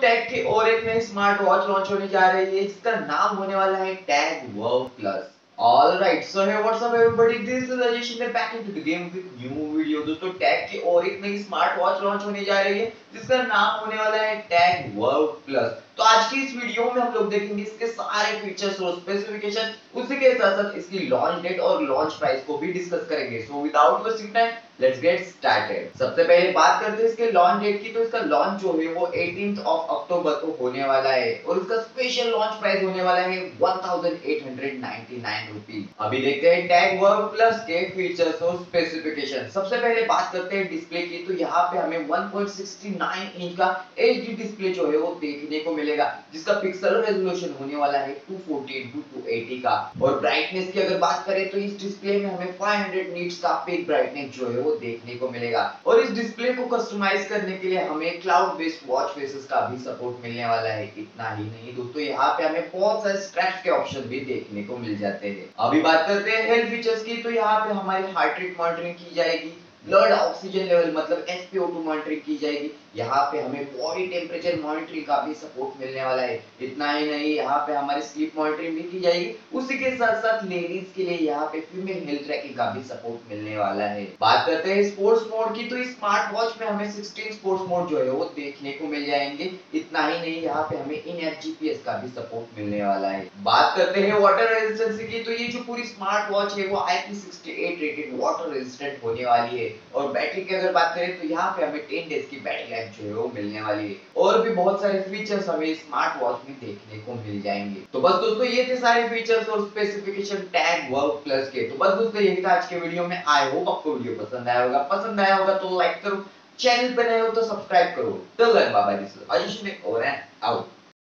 Tag के और एक नई स्मार्ट वॉच लॉन्च होने जा रही है जिसका नाम होने वाला है tag Verve Plus. Alright, so hey, what's up everybody? This is Rajesh and back into the game with new video। दोस्तों टैग के और एक नई स्मार्ट वॉच लॉन्च होने जा रही है जिसका नाम होने वाला है टैग वर्व प्लस। तो आज की इस वीडियो में हम लोग देखेंगे इसके सारे फीचर्स और स्पेसिफिकेशन, उसी के साथ साथ इसकी लॉन्च डेट और लॉन्च प्राइस को भी डिस्कस करेंगे। So without wasting time let's get started. सबसे पहले बात करते हैं इसके लॉन्च डेट की। तो इसका लॉन्च जो है वो 18 अक्टूबर को होने वाला है और इसका स्पेशल लॉन्च प्राइस होने वाला है 1899 रुपीज। अभी देखते हैं टैग वर्व प्लस के फीचर्स और स्पेसिफिकेशन। सबसे पहले बात करते हैं डिस्प्ले की। तो यहाँ पे हमें 1.69 इंच का HD डिस्प्ले जो है वो देखने को मिलेगा, जिसका पिक्सल रेजोल्यूशन होने वाला है 240x280 का। और ब्राइटनेस की अगर बात करें तो इस डिस्प्ले में हमें 500 नीट्स का पीक ब्राइटनेस जो है वो देखने को मिलेगा। और इस डिस्प्ले को कस्टमाइज करने के लिए हमें क्लाउड बेस्ड वॉच फेसेस का भी सपोर्ट मिलने वाला है। इतना ही नहीं दोस्तों, यहाँ पे हमें बहुत सारे स्ट्रैप्स के ऑप्शन भी देखने को मिल जाते हैं। अभी बात करते हैं हेल्थ फीचर्स की। तो यहाँ पे हमारी हार्ट रेट मॉनिटरिंग की जाएगी, ब्लड ऑक्सीजन लेवल मतलब SPO2 मॉनिटरिंग की जाएगी। यहाँ पे हमें बॉडी टेम्परेचर मॉनिटरिंग का भी सपोर्ट मिलने वाला है। इतना ही नहीं, यहाँ पे हमारी स्लीप मॉनिटरिंग भी की जाएगी, उसी के साथ साथ लेडीज के लिए यहाँ पे फीमेल हेल्थ ट्रैकिंग का भी सपोर्ट मिलने वाला है। बात करते हैं स्पोर्ट्स मोड की। तो इस स्मार्ट वॉच में हमें 16 स्पोर्ट्स मोड जो है वो देखने को मिल जाएंगे। इतना ही नहीं, यहाँ पे हमें इन-ऐप GPS का भी सपोर्ट मिलने वाला है। बात करते हैं वाटर रेजिस्टेंसी की। तो ये जो पूरी स्मार्ट वॉच है वो IP68 रेटेड वाटर रेजिस्टेंट होने वाली है। और बैटरी की अगर बात करें तो यहाँ पे हमें 10 डेज की बैटरी लाइफ जो है वो मिलने वाली है। और भी बहुत सारे फीचर्स हमें स्मार्ट वॉच में देखने को मिल जाएंगे। तो बस दोस्तों ये थे सारे फीचर्स और स्पेसिफिकेशन टैग वर्व प्लस के। तो बस दोस्तों यही था आज के वीडियो में। आई होप आपको वीडियो पसंद आया होगा तो लाइक करो, चैनल पर नए हो तो सब्सक्राइब करो। Till then bye bye, this is Rajesh और आउट।